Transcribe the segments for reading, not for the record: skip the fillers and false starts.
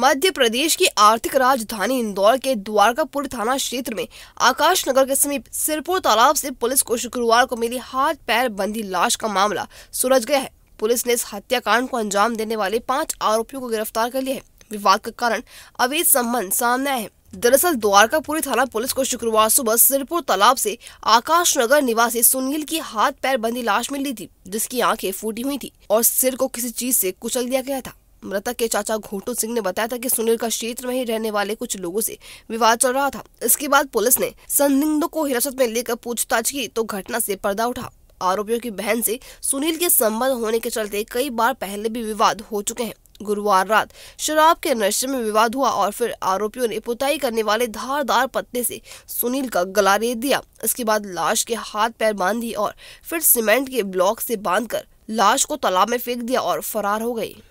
मध्य प्रदेश की आर्थिक राजधानी इंदौर के द्वारकापुरी थाना क्षेत्र में आकाश नगर के समीप सिरपुर तालाब से पुलिस को शुक्रवार को मिली हाथ पैर बंधी लाश का मामला सुलझ गया है। पुलिस ने इस हत्याकांड को अंजाम देने वाले 5 आरोपियों को गिरफ्तार कर लिया है। विवाद का कारण अवैध संबंध सामने आए हैं। दरअसल द्वारकापुरी थाना पुलिस को शुक्रवार सुबह सिरपुर तालाब से आकाश नगर निवासी सुनील की हाथ पैर बंधी लाश मिली थी, जिसकी आंखें फूटी हुई थी और सिर को किसी चीज से कुचल दिया गया था। मृतक के चाचा घोटू सिंह ने बताया था कि सुनील का क्षेत्र में ही रहने वाले कुछ लोगों से विवाद चल रहा था। इसके बाद पुलिस ने संदिग्धों को हिरासत में लेकर पूछताछ की तो घटना से पर्दा उठा। आरोपियों की बहन से सुनील के संबंध होने के चलते कई बार पहले भी विवाद हो चुके हैं। गुरुवार रात शराब के नशे में विवाद हुआ और फिर आरोपियों ने पुताई करने वाले धारदार पत्ते से सुनील का गला रेत दिया। इसके बाद लाश के हाथ पैर बांधी और फिर सीमेंट के ब्लॉक से बांधकर लाश को तालाब में फेंक दिया और फरार हो गयी।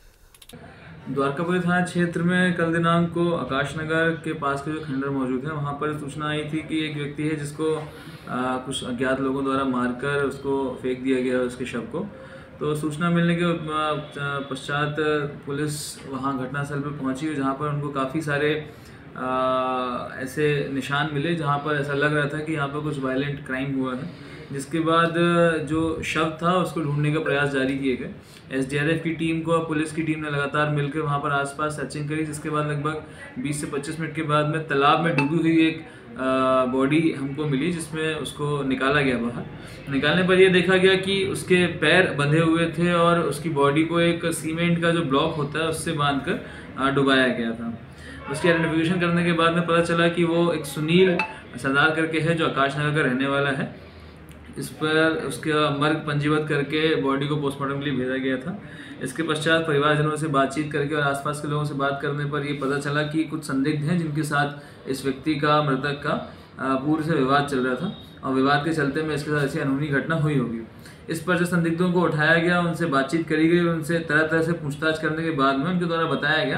द्वारकापुरी थाना क्षेत्र में कल दिनांक को आकाश नगर के पास के जो खंडर मौजूद है, वहाँ पर सूचना आई थी कि एक व्यक्ति है जिसको कुछ अज्ञात लोगों द्वारा मारकर उसको फेंक दिया गया है, उसके शव को। तो सूचना मिलने के पश्चात पुलिस वहाँ घटनास्थल पर पहुँची, जहाँ पर उनको काफ़ी सारे ऐसे निशान मिले जहाँ पर ऐसा लग रहा था कि यहाँ पर कुछ वायलेंट क्राइम हुआ है। जिसके बाद जो शव था उसको ढूंढने का प्रयास जारी किए गए। एसडीआरएफ की टीम को पुलिस की टीम ने लगातार मिलकर वहाँ पर आसपास सर्चिंग करी, जिसके बाद लगभग 20 से 25 मिनट के बाद में तालाब में डूबी हुई एक बॉडी हमको मिली, जिसमें उसको निकाला गया। बाहर निकालने पर यह देखा गया कि उसके पैर बंधे हुए थे और उसकी बॉडी को एक सीमेंट का जो ब्लॉक होता है उससे बांध कर डुबाया गया था। उसकी आइडेंटिफिकेशन करने के बाद में पता चला कि वो एक सुनील सरदार करके है जो आकाश नगर का रहने वाला है। इस पर उसका मर्ग पंजीबद्ध करके बॉडी को पोस्टमार्टम के लिए भेजा गया था। इसके पश्चात परिवारजनों से बातचीत करके और आसपास के लोगों से बात करने पर ये पता चला कि कुछ संदिग्ध हैं जिनके साथ इस व्यक्ति का मृतक का पूर्व से विवाद चल रहा था और विवाद के चलते में इसके साथ ऐसी अनहोनी घटना हुई होगी। इस पर जो संदिग्धों को उठाया गया, उनसे बातचीत करी गई, उनसे तरह तरह से पूछताछ करने के बाद में उनके द्वारा बताया गया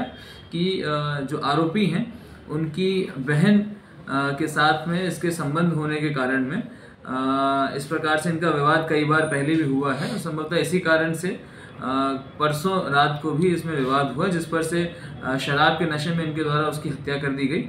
कि जो आरोपी हैं उनकी बहन के साथ में इसके संबंध होने के कारण में इस प्रकार से इनका विवाद कई बार पहले भी हुआ है। संभवतः इसी कारण से परसों रात को भी इसमें विवाद हुआ, जिस पर से शराब के नशे में इनके द्वारा उसकी हत्या कर दी गई।